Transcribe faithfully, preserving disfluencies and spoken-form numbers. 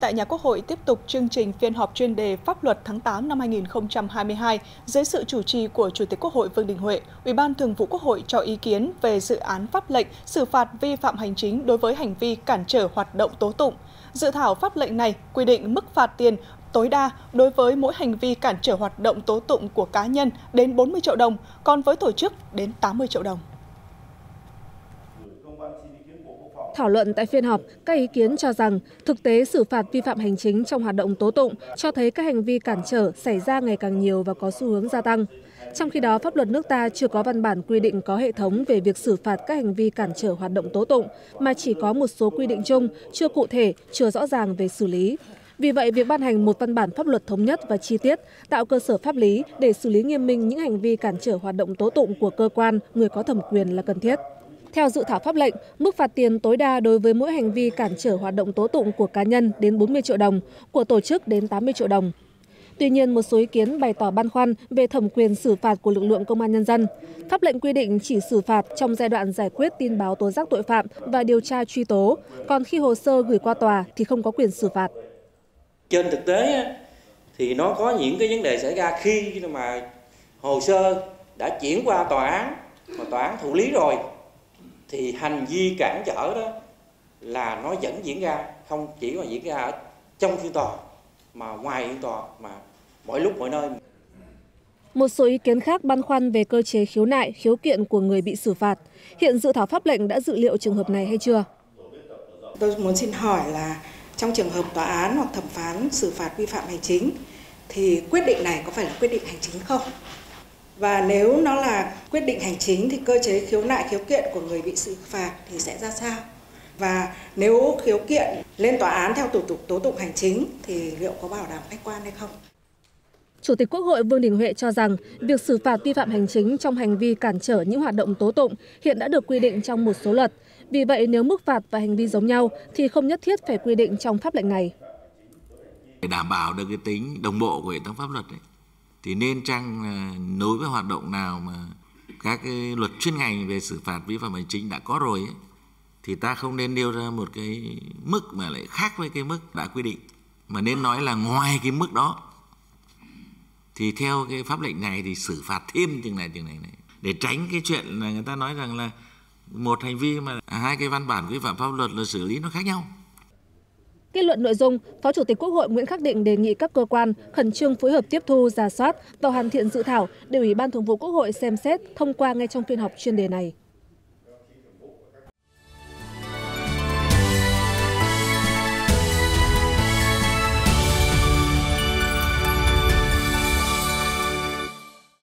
Tại Nhà Quốc hội tiếp tục chương trình phiên họp chuyên đề pháp luật tháng tám năm hai nghìn không trăm hai mươi hai dưới sự chủ trì của Chủ tịch Quốc hội Vương Đình Huệ, Ủy ban Thường vụ Quốc hội cho ý kiến về dự án pháp lệnh xử phạt vi phạm hành chính đối với hành vi cản trở hoạt động tố tụng. Dự thảo pháp lệnh này quy định mức phạt tiền tối đa đối với mỗi hành vi cản trở hoạt động tố tụng của cá nhân đến bốn mươi triệu đồng, còn với tổ chức đến tám mươi triệu đồng. Thảo luận tại phiên họp, các ý kiến cho rằng thực tế xử phạt vi phạm hành chính trong hoạt động tố tụng cho thấy các hành vi cản trở xảy ra ngày càng nhiều và có xu hướng gia tăng. Trong khi đó, pháp luật nước ta chưa có văn bản quy định có hệ thống về việc xử phạt các hành vi cản trở hoạt động tố tụng, mà chỉ có một số quy định chung, chưa cụ thể, chưa rõ ràng về xử lý. Vì vậy, việc ban hành một văn bản pháp luật thống nhất và chi tiết tạo cơ sở pháp lý để xử lý nghiêm minh những hành vi cản trở hoạt động tố tụng của cơ quan, người có thẩm quyền là cần thiết. Theo dự thảo pháp lệnh, mức phạt tiền tối đa đối với mỗi hành vi cản trở hoạt động tố tụng của cá nhân đến bốn mươi triệu đồng, của tổ chức đến tám mươi triệu đồng. Tuy nhiên, một số ý kiến bày tỏ băn khoăn về thẩm quyền xử phạt của lực lượng công an nhân dân. Pháp lệnh quy định chỉ xử phạt trong giai đoạn giải quyết tin báo tố giác tội phạm và điều tra truy tố, còn khi hồ sơ gửi qua tòa thì không có quyền xử phạt. Trên thực tế thì nó có những cái vấn đề xảy ra khi mà hồ sơ đã chuyển qua tòa án, mà tòa án thụ lý rồi, thì hành vi cản trở đó là nó vẫn diễn ra, không chỉ mà diễn ra ở trong phiên tòa mà ngoài phiên tòa, mà mọi lúc mọi nơi. Một số ý kiến khác băn khoăn về cơ chế khiếu nại, khiếu kiện của người bị xử phạt. Hiện dự thảo pháp lệnh đã dự liệu trường hợp này hay chưa? Tôi muốn xin hỏi là trong trường hợp tòa án hoặc thẩm phán xử phạt vi phạm hành chính thì quyết định này có phải là quyết định hành chính không? Và nếu nó là quyết định hành chính thì cơ chế khiếu nại khiếu kiện của người bị xử phạt thì sẽ ra sao? Và nếu khiếu kiện lên tòa án theo thủ tục tố tụng hành chính thì liệu có bảo đảm khách quan hay không? Chủ tịch Quốc hội Vương Đình Huệ cho rằng việc xử phạt vi phạm hành chính trong hành vi cản trở những hoạt động tố tụng hiện đã được quy định trong một số luật. Vì vậy nếu mức phạt và hành vi giống nhau thì không nhất thiết phải quy định trong pháp lệnh này. Để đảm bảo được cái tính đồng bộ của hệ thống pháp luật ấy, thì nên chăng nối với hoạt động nào mà các cái luật chuyên ngành về xử phạt vi phạm hành chính đã có rồi ấy, thì ta không nên nêu ra một cái mức mà lại khác với cái mức đã quy định, mà nên nói là ngoài cái mức đó thì theo cái pháp lệnh này thì xử phạt thêm chừng này chừng này này, để tránh cái chuyện là người ta nói rằng là một hành vi mà hai cái văn bản vi phạm pháp luật là xử lý nó khác nhau. Kết luận nội dung, Phó Chủ tịch Quốc hội Nguyễn Khắc Định đề nghị các cơ quan khẩn trương phối hợp tiếp thu, rà soát và hoàn thiện dự thảo để Ủy ban Thường vụ Quốc hội xem xét thông qua ngay trong phiên họp chuyên đề này.